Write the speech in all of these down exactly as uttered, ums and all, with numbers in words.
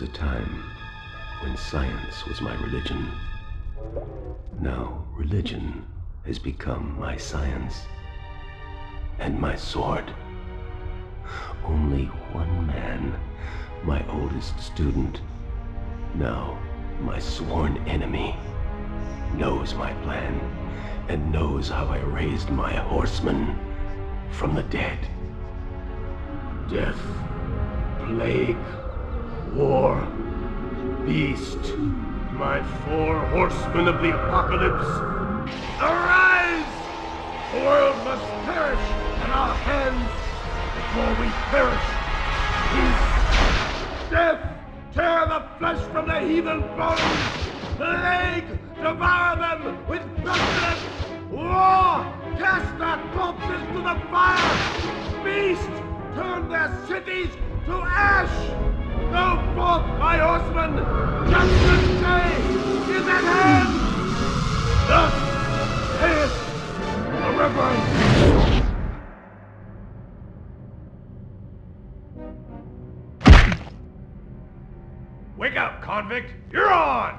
was a time when science was my religion. Now religion has become my science and my sword. Only one man, my oldest student, now my sworn enemy, knows my plan and knows how I raised my horsemen from the dead. Death, plague, war, beast, my four horsemen of the apocalypse, arise! The world must perish in our hands before we perish. Peace, death, tear the flesh from the heathen bones, plague, devour them with pestilence, war, cast their corpses to the fire, beast, turn their cities to ash. Go forth, my horsemen, judgment day is at hand. Thus saith the Reverend. Wake up, convict! You're on!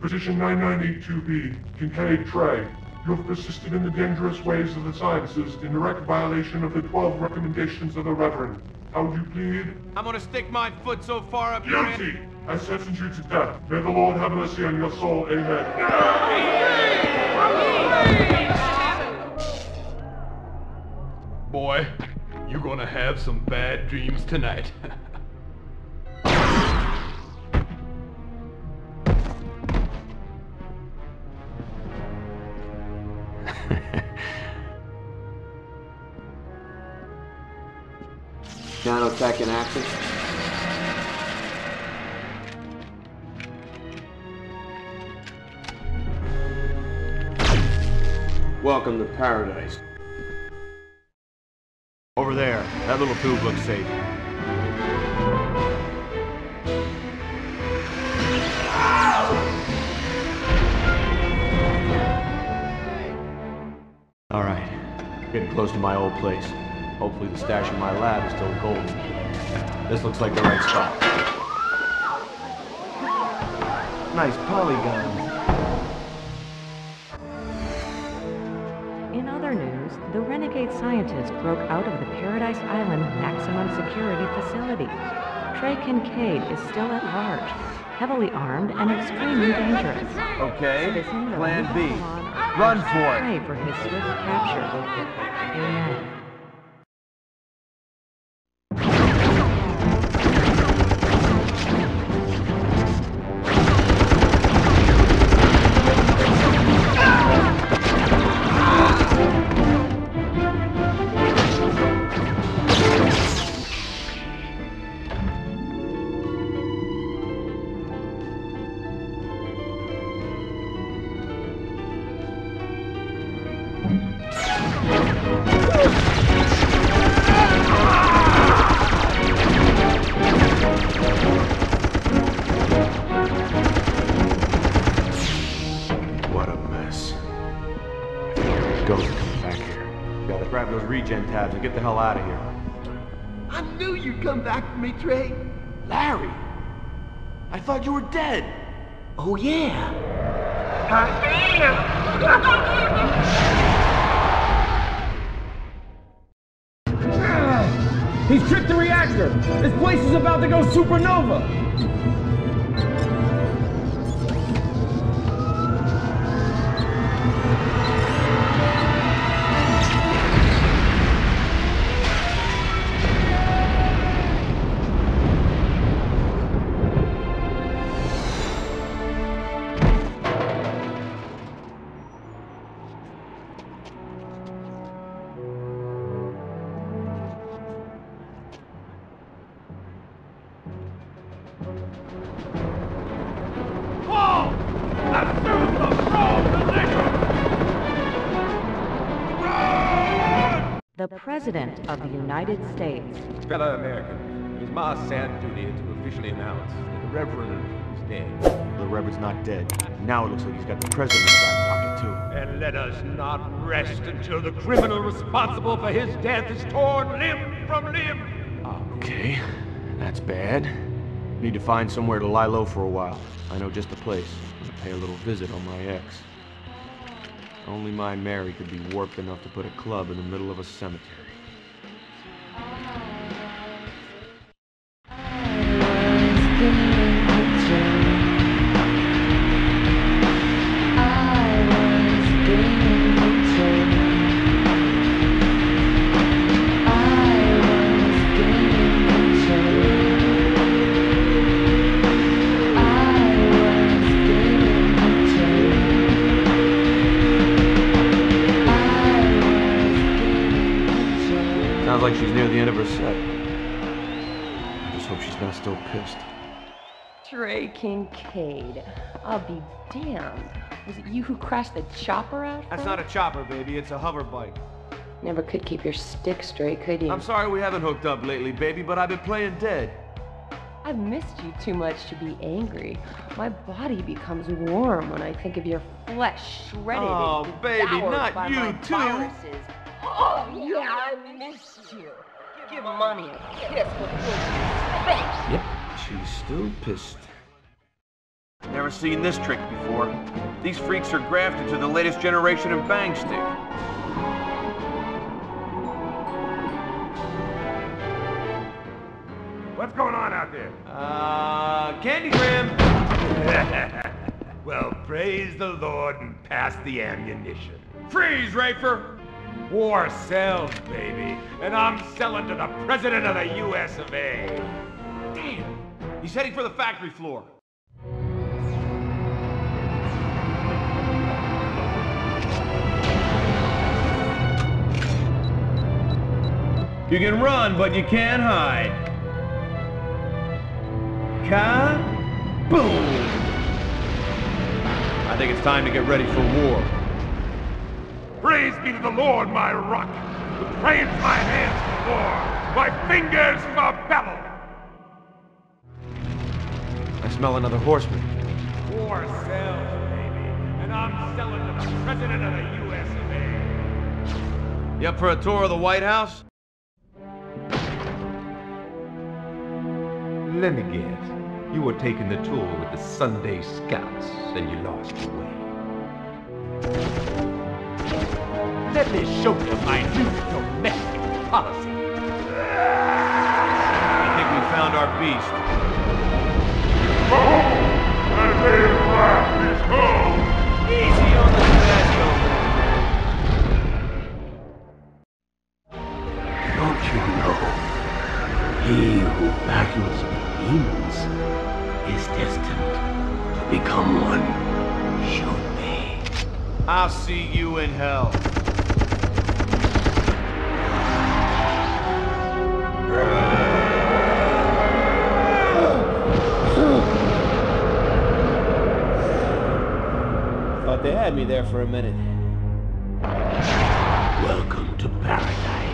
Petition nine nine eight two B, Kincaid Trey, you have persisted in the dangerous ways of the sciences in direct violation of the twelve recommendations of the Reverend. How would you plead? I'm gonna stick my foot so far up your ass. Guilty! I sentence you to death. May the Lord have mercy on your soul. Amen. Amen. Boy, you're gonna have some bad dreams tonight. Nanotech in action. Welcome to paradise. Over there, that little tube looks safe. All right, getting close to my old place. Hopefully the stash in my lab is still golden. This looks like the right spot. Nice polygons. In other news, the renegade scientist broke out of the Paradise Island maximum security facility. Trey Kincaid is still at large, heavily armed and extremely dangerous. Okay, plan B. Run for it! Pray for his swift capture. Amen. Tabs and get the hell out of here. I knew you'd come back for me, Trey. Larry, I thought you were dead. Oh yeah. He's tripped the reactor. This place is about to go supernova. The President of the United States. Fellow Americans, it is my sad duty to officially announce that the Reverend is dead. The Reverend's not dead. Now it looks like he's got the President in his back pocket too. And let us not rest until the criminal responsible for his death is torn limb from limb. Okay, that's bad. Need to find somewhere to lie low for a while. I know just the place. I'm gonna pay a little visit on my ex. Only my Mary could be warped enough to put a club in the middle of a cemetery. Sounds like she's near the end of her set. I just hope she's not still pissed. Trey Kincaid, I'll be damned. Was it you who crashed the chopper out front? That's not a chopper, baby. It's a hover bike. Never could keep your stick straight, could you? I'm sorry we haven't hooked up lately, baby, but I've been playing dead. I've missed you too much to be angry. My body becomes warm when I think of your flesh shredded oh, and devoured baby, not by you my too. Viruses. Oh, yeah, I miss you. Give Mommy a kiss before she Yep, she's still pissed. Never seen this trick before. These freaks are grafted to the latest generation in bang stick. What's going on out there? Uh, Candygram. Well, praise the Lord and pass the ammunition. Freeze, Rafer! War sells, baby, and I'm selling to the President of the U S of A Damn, he's heading for the factory floor. You can run, but you can't hide. Ka-boom! I think it's time to get ready for war. Praise be to the Lord, my rock, who trains my hands for war, my fingers for battle. I smell another horseman. War sells, baby, and I'm selling to the President of the U S of A You up for a tour of the White House? Let me guess, you were taking the tour with the Sunday Scouts, and you lost your way. Let me show you my new domestic policy. I think we found our beast. Behold, my little wife is home. Easy on the patio. Don't you know, he who battles demons is destined to become one. Shoot me. I'll see you in hell. Thought they had me there for a minute. Welcome to paradise.